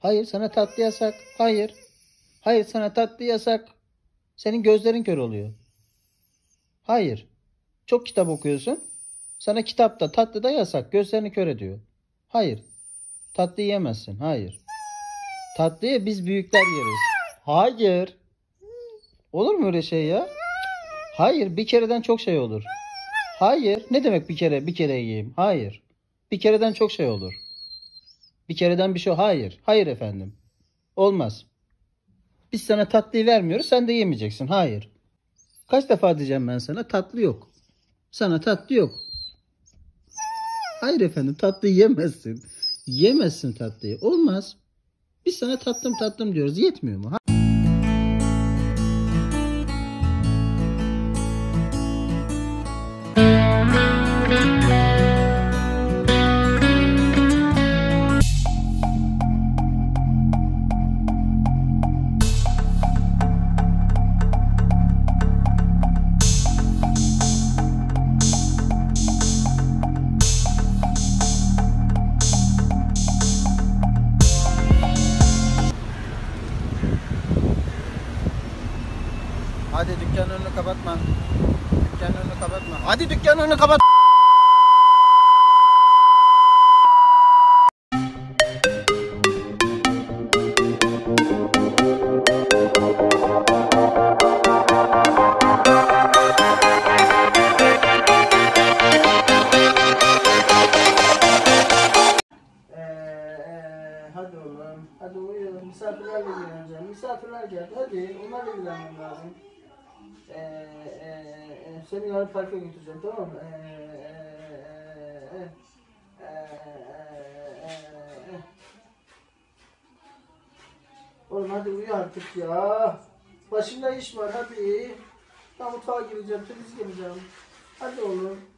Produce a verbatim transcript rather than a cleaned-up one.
Hayır sana tatlı yasak. Hayır. Hayır sana tatlı yasak. Senin gözlerin kör oluyor. Hayır. Çok kitap okuyorsun. Sana kitapta tatlı da yasak. Gözlerini kör ediyor. Hayır. Tatlı yiyemezsin. Hayır. Tatlıyı biz büyükler yeriz. Hayır. Olur mu öyle şey ya? Hayır. Bir kereden çok şey olur. Hayır. Ne demek bir kere? Bir kere yiyeyim. Hayır. Bir kereden çok şey olur. Bir kereden bir şey. Hayır. Hayır efendim. Olmaz. Biz sana tatlıyı vermiyoruz. Sen de yemeyeceksin. Hayır. Kaç defa diyeceğim ben sana? Tatlı yok. Sana tatlı yok. Hayır efendim. Tatlı yemezsin. Yemezsin tatlıyı. Olmaz. Biz sana tatlım tatlım diyoruz. Yetmiyor mu? Ha? Hadi dükkanın önünü kapatma. Dükkanın önünü kapatma. Hadi dükkanın önünü kapat. Ee, e, hadi oğlum. Hadi uyuyalım. Misafirlerle ilgileneceğim. Misafirler geldi. Hadi onlarla ilgilenmem lazım. Ee, e, e, seni yarın parka götüreceğim, tamam mı? Ee, e, e, e, e, e. Oğlum hadi uyu artık ya. Başında iş var hadi. Ben mutfağa gireceğim, temizleyeceğim. Hadi oğlum.